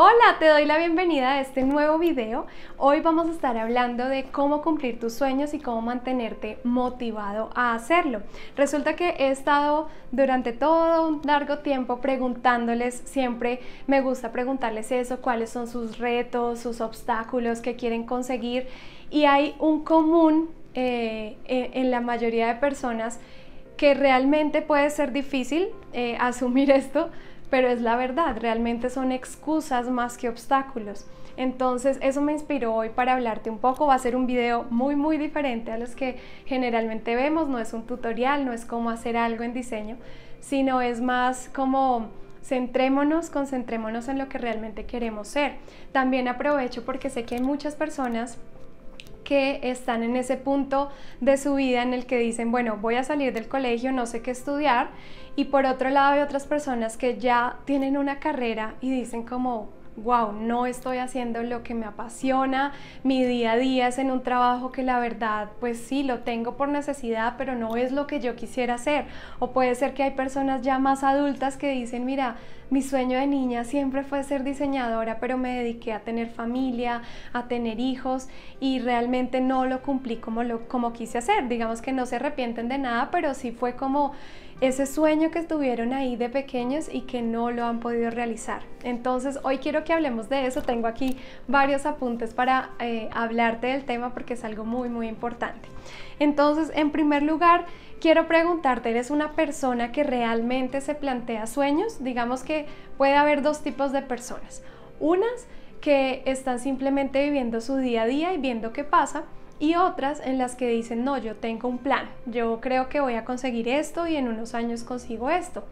Hola, te doy la bienvenida a este nuevo video. Hoy vamos a estar hablando de cómo cumplir tus sueños y cómo mantenerte motivado a hacerlo. Resulta que he estado durante todo un largo tiempo preguntándoles, siempre me gusta preguntarles eso, cuáles son sus retos, sus obstáculos que quieren conseguir, y hay un común en la mayoría de personas que realmente puede ser difícil asumir esto, pero es la verdad, realmente son excusas más que obstáculos. Entonces eso me inspiró hoy para hablarte un poco. Va a ser un video muy diferente a los que generalmente vemos. No es un tutorial, no es cómo hacer algo en diseño, sino es más como concentrémonos en lo que realmente queremos ser. También aprovecho porque sé que hay muchas personas que están en ese punto de su vida en el que dicen, bueno, voy a salir del colegio, no sé qué estudiar, y por otro lado hay otras personas que ya tienen una carrera y dicen como, wow, no estoy haciendo lo que me apasiona, mi día a día es en un trabajo que la verdad, pues sí, lo tengo por necesidad, pero no es lo que yo quisiera hacer. O puede ser que hay personas ya más adultas que dicen, mira, mi sueño de niña siempre fue ser diseñadora, pero me dediqué a tener familia, a tener hijos, y realmente no lo cumplí como quise hacer. Digamos que no se arrepienten de nada, pero sí fue como ese sueño que tuvieron ahí de pequeños y que no lo han podido realizar. Entonces hoy quiero que hablemos de eso. Tengo aquí varios apuntes para hablarte del tema porque es algo muy importante. Entonces, en primer lugar, quiero preguntarte, ¿eres una persona que realmente se plantea sueños? Digamos que puede haber dos tipos de personas. Unas que están simplemente viviendo su día a día y viendo qué pasa, y otras en las que dicen, no, yo tengo un plan, yo creo que voy a conseguir esto y en unos años consigo esto.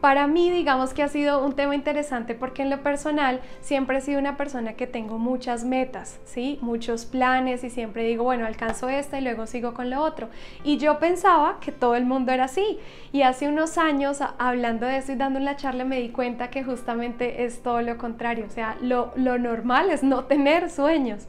Para mí, digamos que ha sido un tema interesante porque en lo personal siempre he sido una persona que tengo muchas metas, ¿sí? Muchos planes, y siempre digo, bueno, alcanzo esta y luego sigo con lo otro. Y yo pensaba que todo el mundo era así, y hace unos años hablando de eso y dando una charla me di cuenta que justamente es todo lo contrario. O sea, lo normal es no tener sueños.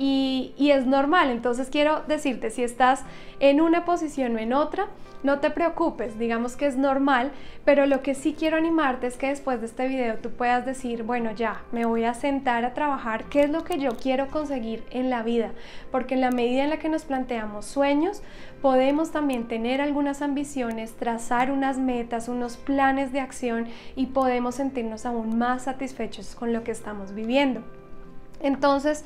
Y es normal. Entonces quiero decirte, si estás en una posición o en otra, no te preocupes, digamos que es normal, pero lo que sí quiero animarte es que después de este video tú puedas decir, bueno, ya, me voy a sentar a trabajar, ¿qué es lo que yo quiero conseguir en la vida? Porque en la medida en la que nos planteamos sueños, podemos también tener algunas ambiciones, trazar unas metas, unos planes de acción, y podemos sentirnos aún más satisfechos con lo que estamos viviendo. Entonces,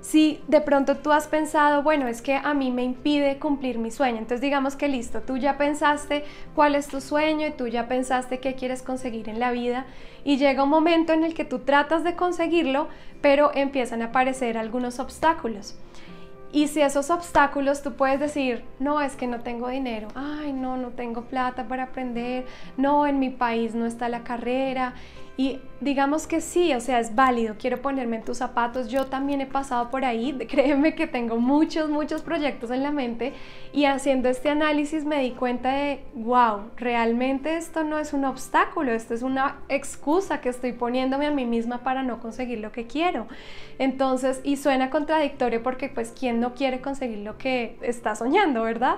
si de pronto tú has pensado, bueno, es que a mí me impide cumplir mi sueño, entonces digamos que listo, tú ya pensaste cuál es tu sueño y tú ya pensaste qué quieres conseguir en la vida, y llega un momento en el que tú tratas de conseguirlo, pero empiezan a aparecer algunos obstáculos. Y si esos obstáculos tú puedes decir, no, es que no tengo dinero, ay, no, no tengo plata para aprender, no, en mi país no está la carrera, y digamos que sí, o sea, es válido, quiero ponerme en tus zapatos, yo también he pasado por ahí, créeme que tengo muchos proyectos en la mente, y haciendo este análisis me di cuenta de, wow, realmente esto no es un obstáculo, esto es una excusa que estoy poniéndome a mí misma para no conseguir lo que quiero. Entonces, y suena contradictorio porque pues ¿quién no quiere conseguir lo que está soñando, verdad?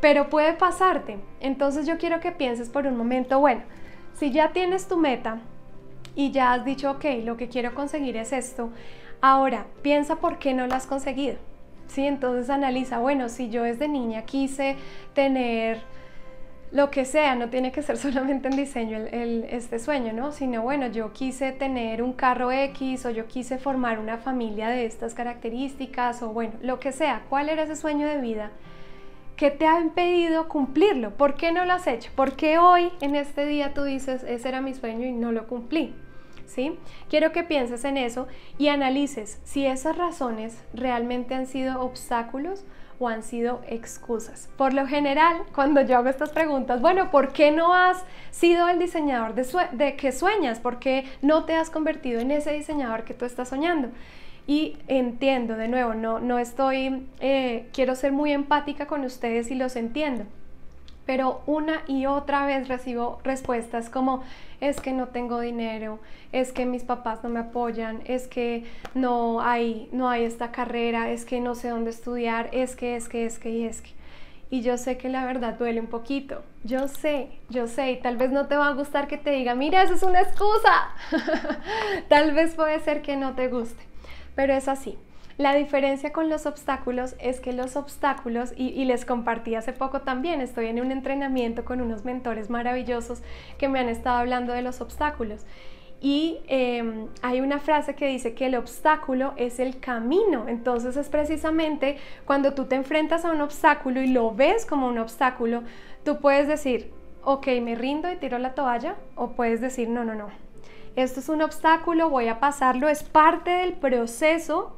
Pero puede pasarte. Entonces yo quiero que pienses por un momento, bueno, si ya tienes tu meta y ya has dicho, ok, lo que quiero conseguir es esto, ahora piensa por qué no lo has conseguido, ¿sí? Entonces analiza, bueno, si yo desde niña quise tener lo que sea, no tiene que ser solamente en diseño este sueño, ¿no? Sino, bueno, yo quise tener un carro X, o yo quise formar una familia de estas características, o bueno, lo que sea, ¿cuál era ese sueño de vida? ¿Qué te ha impedido cumplirlo? ¿Por qué no lo has hecho? ¿Por qué hoy, en este día, tú dices, ese era mi sueño y no lo cumplí? ¿Sí? Quiero que pienses en eso y analices si esas razones realmente han sido obstáculos o han sido excusas. Por lo general, cuando yo hago estas preguntas, bueno, ¿por qué no has sido el diseñador de que sueñas? ¿Por qué no te has convertido en ese diseñador que tú estás soñando? Y entiendo, de nuevo, no estoy, quiero ser muy empática con ustedes y los entiendo, pero una y otra vez recibo respuestas como, es que no tengo dinero, es que mis papás no me apoyan, es que no hay esta carrera, es que no sé dónde estudiar, es que, y es que. Y yo sé que la verdad duele un poquito, yo sé, y tal vez no te va a gustar que te diga, mira, eso es una excusa. Tal vez puede ser que no te guste, pero es así. La diferencia con los obstáculos es que los obstáculos, y les compartí hace poco también, estoy en un entrenamiento con unos mentores maravillosos que me han estado hablando de los obstáculos. Y hay una frase que dice que el obstáculo es el camino. Entonces es precisamente cuando tú te enfrentas a un obstáculo y lo ves como un obstáculo, tú puedes decir, ok, me rindo y tiro la toalla, o puedes decir, no, no, no, esto es un obstáculo, voy a pasarlo, es parte del proceso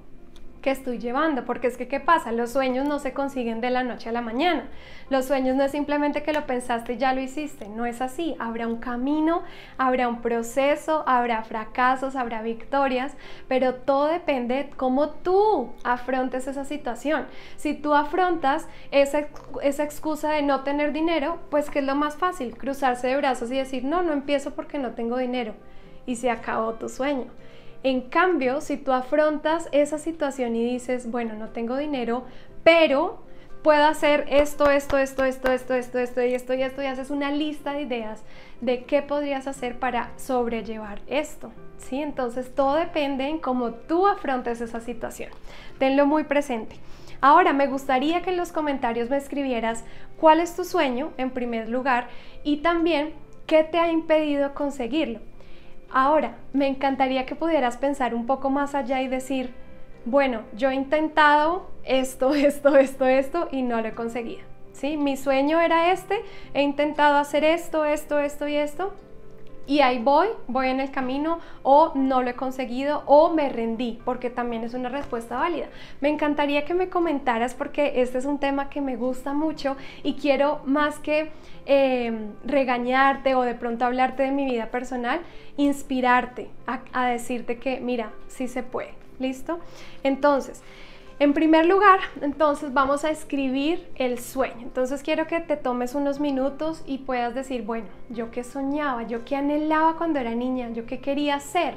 que estoy llevando, porque es que ¿qué pasa? Los sueños no se consiguen de la noche a la mañana, los sueños no es simplemente que lo pensaste y ya lo hiciste, no es así, habrá un camino, habrá un proceso, habrá fracasos, habrá victorias, pero todo depende de cómo tú afrontes esa situación. Si tú afrontas esa excusa de no tener dinero, pues ¿qué es lo más fácil? Cruzarse de brazos y decir, no, no empiezo porque no tengo dinero, y se acabó tu sueño. En cambio, si tú afrontas esa situación y dices, bueno, no tengo dinero, pero puedo hacer esto, y haces una lista de ideas de qué podrías hacer para sobrellevar esto, ¿sí? Entonces, todo depende en cómo tú afrontes esa situación. Tenlo muy presente. Ahora, me gustaría que en los comentarios me escribieras cuál es tu sueño, en primer lugar, y también qué te ha impedido conseguirlo. Ahora, me encantaría que pudieras pensar un poco más allá y decir, bueno, yo he intentado esto y no lo he conseguido, ¿sí? Mi sueño era este, he intentado hacer esto, y ahí voy en el camino, o no lo he conseguido, o me rendí, porque también es una respuesta válida. Me encantaría que me comentaras porque este es un tema que me gusta mucho y quiero, más que regañarte o de pronto hablarte de mi vida personal, inspirarte a decirte que mira, sí se puede, ¿listo? Entonces, en primer lugar, entonces vamos a escribir el sueño. Entonces quiero que te tomes unos minutos y puedas decir, bueno, yo qué soñaba, yo qué anhelaba cuando era niña, yo qué quería ser,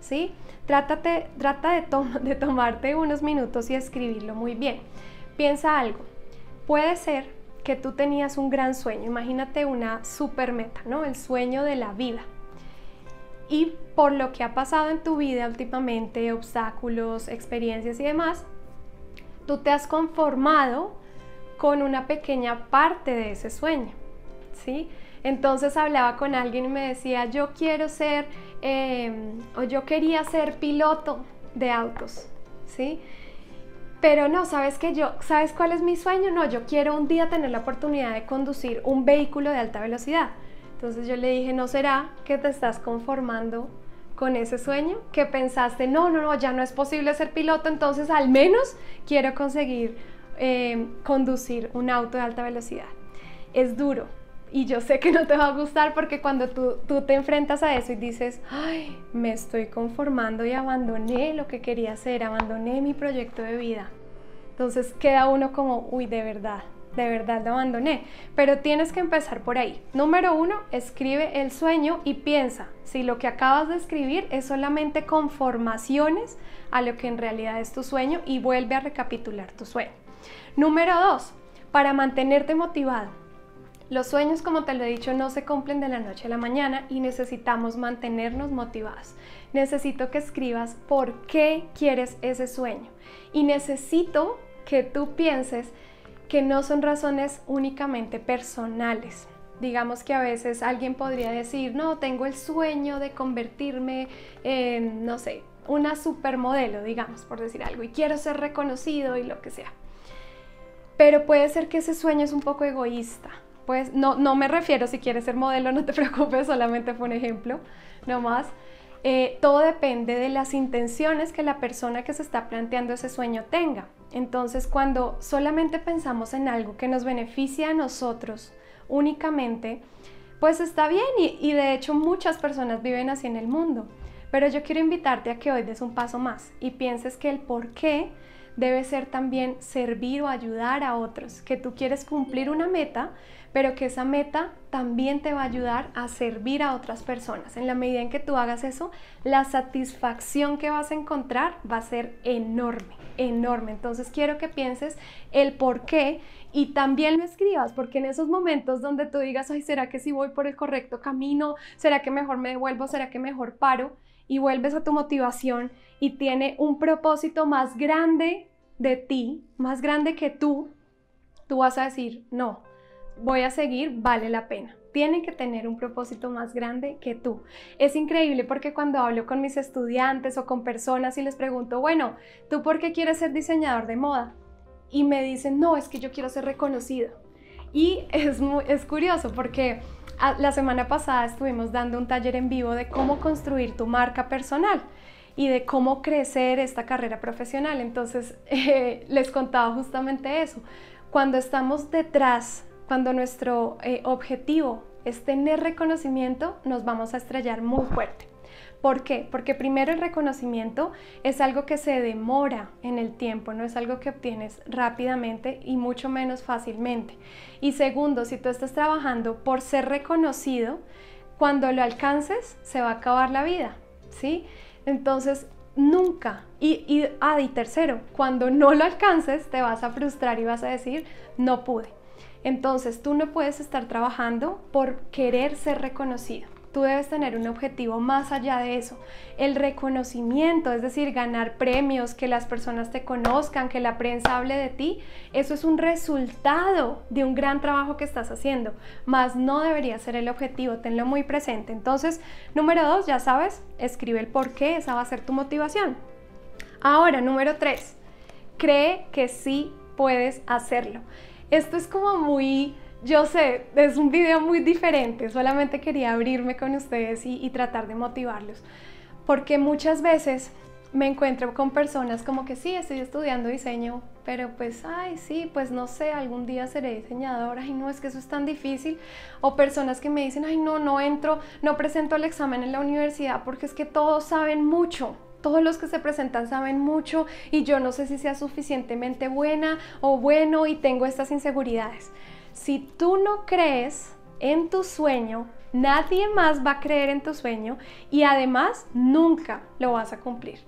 ¿sí? Trata de tomarte unos minutos y escribirlo muy bien. Piensa algo, puede ser que tú tenías un gran sueño, imagínate una super meta, ¿no? El sueño de la vida. Y por lo que ha pasado en tu vida últimamente, obstáculos, experiencias y demás, tú te has conformado con una pequeña parte de ese sueño, ¿sí? Entonces hablaba con alguien y me decía, yo quiero ser, o yo quería ser piloto de autos, ¿sí? Pero no, ¿sabes cuál es mi sueño? No, yo quiero un día tener la oportunidad de conducir un vehículo de alta velocidad. Entonces yo le dije, ¿no será que te estás conformando con ese sueño? Que pensaste, no, no, no, ya no es posible ser piloto, entonces al menos quiero conseguir conducir un auto de alta velocidad. Es duro y yo sé que no te va a gustar, porque cuando tú te enfrentas a eso y dices, ay, me estoy conformando y abandoné lo que quería hacer, abandoné mi proyecto de vida. Entonces queda uno como, uy, de verdad lo abandoné, pero tienes que empezar por ahí. Número uno, escribe el sueño y piensa si lo que acabas de escribir es solamente conformaciones a lo que en realidad es tu sueño, y vuelve a recapitular tu sueño. Número dos, para mantenerte motivado. Los sueños, como te lo he dicho, no se cumplen de la noche a la mañana y necesitamos mantenernos motivados. Necesito que escribas por qué quieres ese sueño, y necesito que tú pienses que no son razones únicamente personales. Digamos que a veces alguien podría decir, no, tengo el sueño de convertirme en, no sé, una supermodelo, digamos, por decir algo, y quiero ser reconocido y lo que sea. Pero puede ser que ese sueño es un poco egoísta. Pues no me refiero, si quieres ser modelo, no te preocupes, solamente fue un ejemplo, no más. Todo depende de las intenciones que la persona que se está planteando ese sueño tenga. Entonces, cuando solamente pensamos en algo que nos beneficia a nosotros únicamente, pues está bien, y de hecho muchas personas viven así en el mundo. Pero yo quiero invitarte a que hoy des un paso más y pienses que el por qué debe ser también servir o ayudar a otros, que tú quieres cumplir una meta, pero que esa meta también te va a ayudar a servir a otras personas. En la medida en que tú hagas eso, la satisfacción que vas a encontrar va a ser enorme, enorme. Entonces quiero que pienses el por qué y también lo escribas, porque en esos momentos donde tú digas, ay, ¿será que sí voy por el correcto camino? ¿Será que mejor me devuelvo? ¿Será que mejor paro? Y vuelves a tu motivación y tiene un propósito más grande de ti, más grande que tú vas a decir, no, voy a seguir, vale la pena. Tienen que tener un propósito más grande que tú. Es increíble porque cuando hablo con mis estudiantes o con personas y les pregunto, bueno, ¿tú por qué quieres ser diseñador de moda? Y me dicen, no, es que yo quiero ser reconocido. Y es curioso porque la semana pasada estuvimos dando un taller en vivo de cómo construir tu marca personal y de cómo crecer esta carrera profesional. Entonces les contaba justamente eso. Cuando estamos detrás, cuando nuestro objetivo es tener reconocimiento, nos vamos a estrellar muy fuerte. ¿Por qué? Porque primero el reconocimiento es algo que se demora en el tiempo, no es algo que obtienes rápidamente y mucho menos fácilmente. Y segundo, si tú estás trabajando por ser reconocido, cuando lo alcances se va a acabar la vida, ¿sí? Entonces, nunca. Y tercero, cuando no lo alcances te vas a frustrar y vas a decir, no pude. Entonces, tú no puedes estar trabajando por querer ser reconocido. Tú debes tener un objetivo más allá de eso. El reconocimiento, es decir, ganar premios, que las personas te conozcan, que la prensa hable de ti, eso es un resultado de un gran trabajo que estás haciendo, mas no debería ser el objetivo, tenlo muy presente. Entonces, número 2, ya sabes, escribe el por qué, esa va a ser tu motivación. Ahora, número 3, cree que sí puedes hacerlo. Esto es como muy... Yo sé, es un video muy diferente, solamente quería abrirme con ustedes y tratar de motivarlos, porque muchas veces me encuentro con personas como que sí, estoy estudiando diseño, pero pues, ay, sí, pues no sé, algún día seré diseñadora, y no, es que eso es tan difícil, o personas que me dicen, ay, no, no entro, no presento el examen en la universidad porque es que todos saben mucho. Todos los que se presentan saben mucho y yo no sé si sea suficientemente buena o bueno y tengo estas inseguridades. Si tú no crees en tu sueño, nadie más va a creer en tu sueño y además nunca lo vas a cumplir.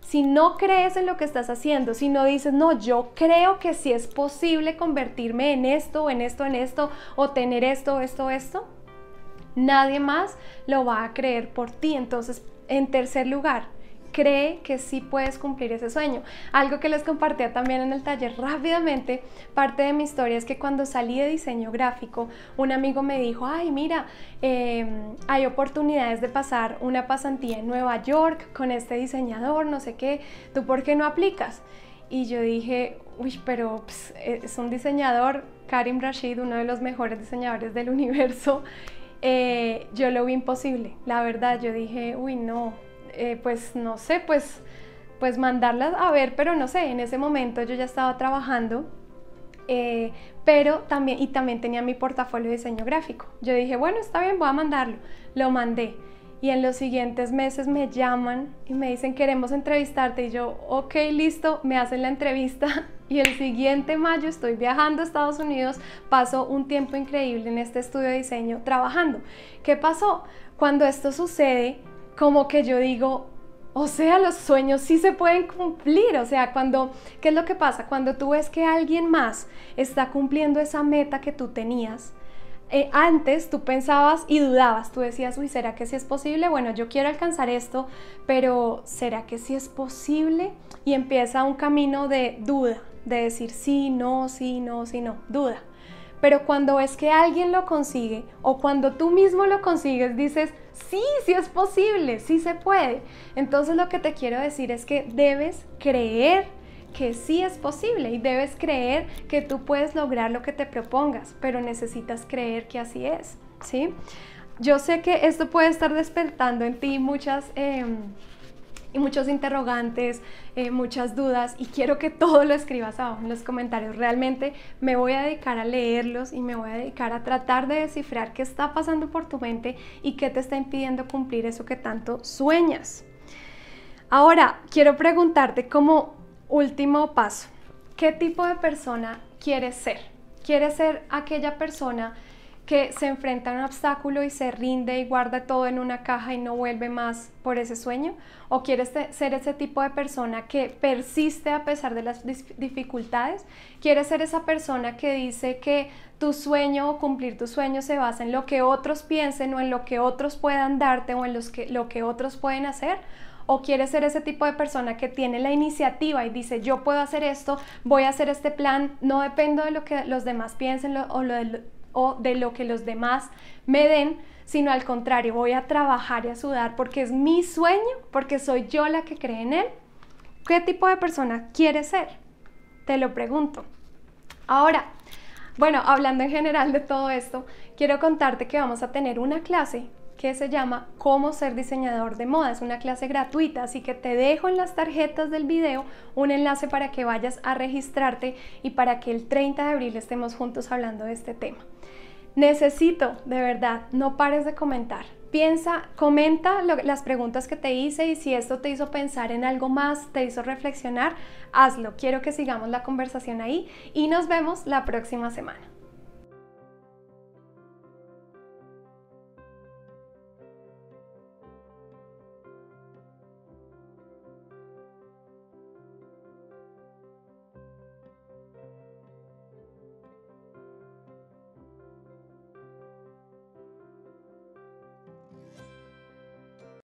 Si no crees en lo que estás haciendo, si no dices, no, yo creo que sí es posible convertirme en esto, en esto, en esto, o tener esto, esto, esto, nadie más lo va a creer por ti. Entonces, en tercer lugar, cree que sí puedes cumplir ese sueño. Algo que les compartía también en el taller rápidamente, parte de mi historia es que cuando salí de diseño gráfico, un amigo me dijo, ay, mira, hay oportunidades de pasar una pasantía en Nueva York con este diseñador, no sé qué, ¿tú por qué no aplicas? Y yo dije, uy, pero pues, es un diseñador, Karim Rashid, uno de los mejores diseñadores del universo, yo lo vi imposible, la verdad, yo dije, uy, no. Pues no sé, pues mandarlas a ver, pero no sé, en ese momento yo ya estaba trabajando, pero también, y también tenía mi portafolio de diseño gráfico. Yo dije, bueno, está bien, voy a mandarlo. Lo mandé y en los siguientes meses me llaman y me dicen, queremos entrevistarte. Y yo, ok, listo, me hacen la entrevista. Y el siguiente mayo estoy viajando a Estados Unidos, paso un tiempo increíble en este estudio de diseño trabajando. ¿Qué pasó? Cuando esto sucede, como que yo digo, o sea, los sueños sí se pueden cumplir. O sea, ¿qué es lo que pasa? Cuando tú ves que alguien más está cumpliendo esa meta que tú tenías, antes tú pensabas y dudabas, tú decías, uy, ¿será que sí es posible? Bueno, yo quiero alcanzar esto, pero ¿será que sí es posible? Y empieza un camino de duda, de decir sí, no, sí, no, sí, no, duda. Pero cuando ves que alguien lo consigue o cuando tú mismo lo consigues, dices, sí, sí es posible, sí se puede. Entonces lo que te quiero decir es que debes creer que sí es posible y debes creer que tú puedes lograr lo que te propongas, pero necesitas creer que así es, ¿sí? Yo sé que esto puede estar despertando en ti muchos interrogantes, muchas dudas, y quiero que todo lo escribas abajo en los comentarios. Realmente me voy a dedicar a leerlos y me voy a dedicar a tratar de descifrar qué está pasando por tu mente y qué te está impidiendo cumplir eso que tanto sueñas. Ahora, quiero preguntarte como último paso, ¿qué tipo de persona quieres ser? ¿Quieres ser aquella persona que se enfrenta a un obstáculo y se rinde y guarda todo en una caja y no vuelve más por ese sueño? ¿O quieres ser ese tipo de persona que persiste a pesar de las dificultades? ¿Quieres ser esa persona que dice que tu sueño o cumplir tu sueño se basa en lo que otros piensen o en lo que otros puedan darte o en lo que otros pueden hacer? ¿O quieres ser ese tipo de persona que tiene la iniciativa y dice yo puedo hacer esto, voy a hacer este plan, no dependo de lo que los demás piensen o de lo que los demás me den, sino al contrario, voy a trabajar y a sudar porque es mi sueño, porque soy yo la que cree en él? ¿Qué tipo de persona quieres ser? Te lo pregunto. Ahora, bueno, hablando en general de todo esto, quiero contarte que vamos a tener una clase que se llama Cómo ser diseñador de moda. Es una clase gratuita, así que te dejo en las tarjetas del video un enlace para que vayas a registrarte y para que el 30 de abril estemos juntos hablando de este tema. Necesito, de verdad, no pares de comentar. Piensa, comenta las preguntas que te hice y si esto te hizo pensar en algo más, te hizo reflexionar, hazlo. Quiero que sigamos la conversación ahí y nos vemos la próxima semana.